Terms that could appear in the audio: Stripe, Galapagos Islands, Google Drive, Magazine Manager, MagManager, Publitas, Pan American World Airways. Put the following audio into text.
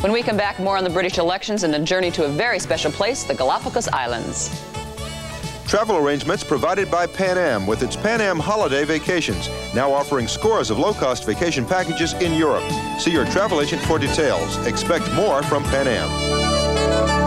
When we come back, more on the British elections and a journey to a very special place, the Galapagos Islands. Travel arrangements provided by Pan Am with its Pan Am Holiday Vacations, now offering scores of low-cost vacation packages in Europe. See your travel agent for details. Expect more from Pan Am.